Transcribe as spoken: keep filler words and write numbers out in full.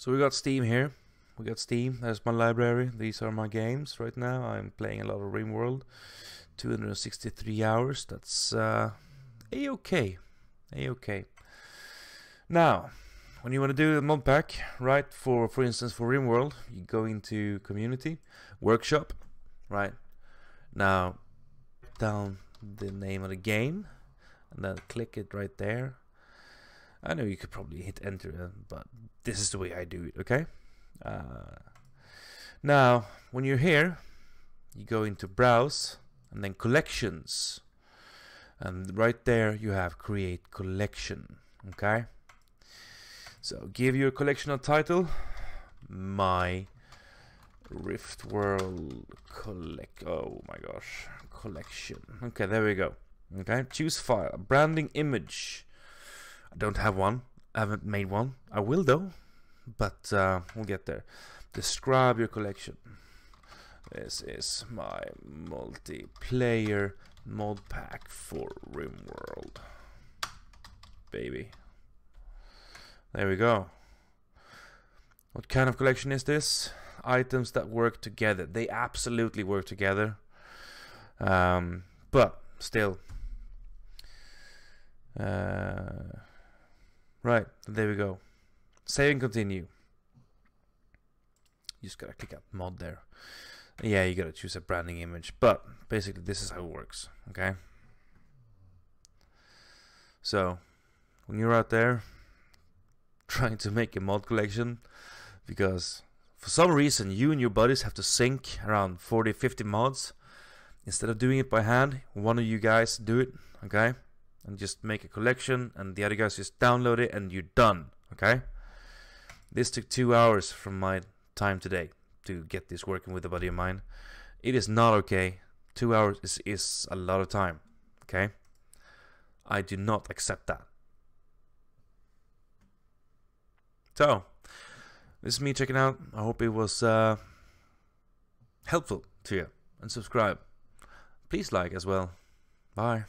So we got Steam here. We got Steam. That's my library. These are my games right now. I'm playing a lot of RimWorld. two hundred sixty-three hours. That's uh, a-okay. A-okay. Now, when you want to do a mod pack, right? For for instance, for RimWorld, you go into community, workshop, right? Now, down the name of the game, and then click it right there. I know you could probably hit enter, but this is the way I do it, okay? Uh, now, when you're here, you go into browse and then collections, and right there you have create collection, okay? So give your collection a title, my RimWorld collect. Oh my gosh, collection. Okay, there we go. Okay, choose file, branding image. I don't have one. I haven't made one. I will though, but uh, we'll get there. Describe your collection. This is my multiplayer mod pack for RimWorld, baby. There we go. What kind of collection is this? Items that work together. They absolutely work together, um, but still. Uh, right, there we go. Save and continue. You just gotta click up mod there. Yeah, you gotta choose a branding image, but basically this is how it works, okay? So, when you're out there trying to make a mod collection, because for some reason you and your buddies have to sync around forty fifty mods, instead of doing it by hand, one of you guys do it, okay? And just make a collection, and the other guys just download it, and you're done, okay? This took two hours from my time today to get this working with a buddy of mine. It is not okay. Two hours is, is a lot of time, okay? I do not accept that. So, this is me checking out. I hope it was uh, helpful to you, and subscribe. Please like as well. Bye.